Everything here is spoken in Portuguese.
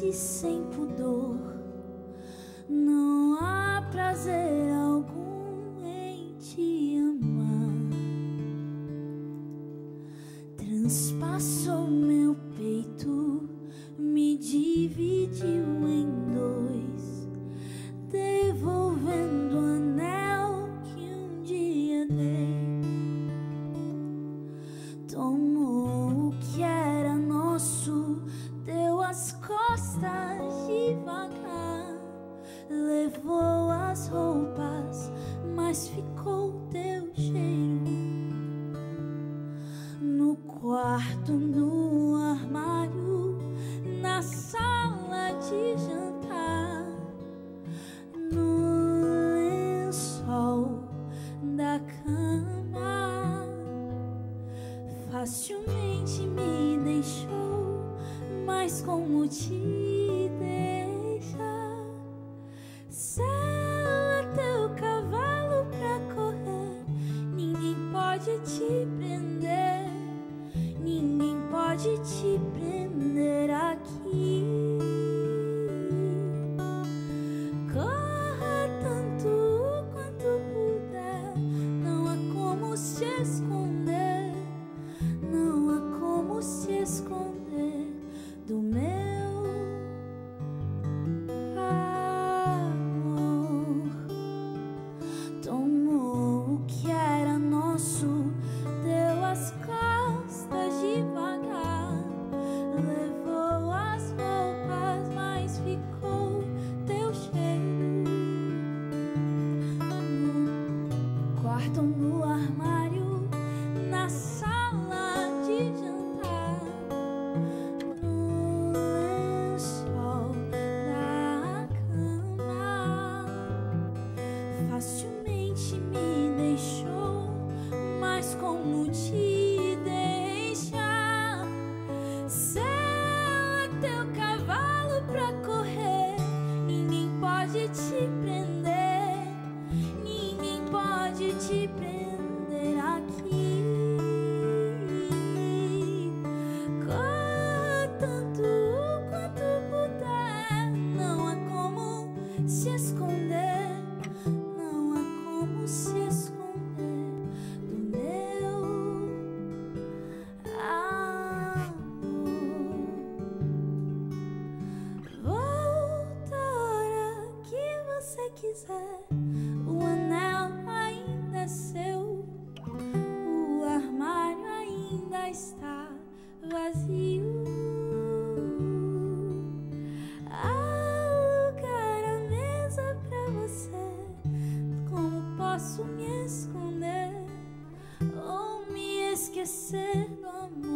disse sem pudor: não há prazer algum em te amar. Transpassou meu peito, me dividiu em dois, devolvendo o anel que um dia dei. Tomou o que era nosso, deu as costas devagar, levou as roupas, mas ficou teu cheiro. No quarto, no armário, na sala de jantar, no lençol da cama, facilmente me deixou. Mas como te deixar? Sela teu cavalo pra correr, ninguém pode te prender, ninguém pode te prender aqui. Corra tanto quanto puder, não há como se esconder, não há como se esconder do meu amor. Tomou o que era nosso, deu as costas devagar, levou as roupas, mas ficou teu cheiro. No quarto, no armário, na sala de jantar, facilmente me deixou, mas como te deixar? Sela teu cavalo pra correr, ninguém pode te prender, ninguém pode te prender aqui. Corra tanto quanto puder, não há como se esconder, se esconder do meu amor. Volta a hora que você quiser, o anel ainda é seu, o armário ainda está vazio. Há lugar à mesa pra você. Posso me esconder ou me esquecer do amor.